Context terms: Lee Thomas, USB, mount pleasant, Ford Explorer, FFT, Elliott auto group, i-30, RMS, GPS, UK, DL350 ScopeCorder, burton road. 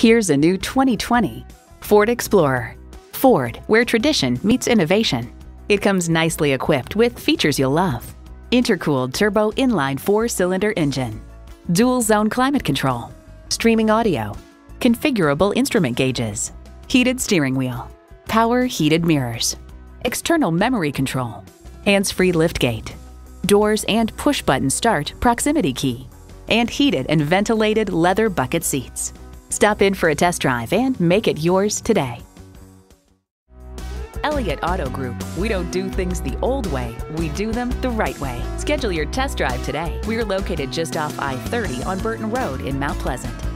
Here's a new 2020 Ford Explorer. Ford, where tradition meets innovation. It comes nicely equipped with features you'll love. Intercooled turbo inline 4-cylinder engine, dual zone climate control, streaming audio, configurable instrument gauges, heated steering wheel, power heated mirrors, external memory control, hands-free liftgate, doors and push-button start proximity key, and heated and ventilated leather bucket seats. Stop in for a test drive and make it yours today. Elliott Auto Group. We don't do things the old way, we do them the right way. Schedule your test drive today. We're located just off I-30 on Burton Road in Mount Pleasant.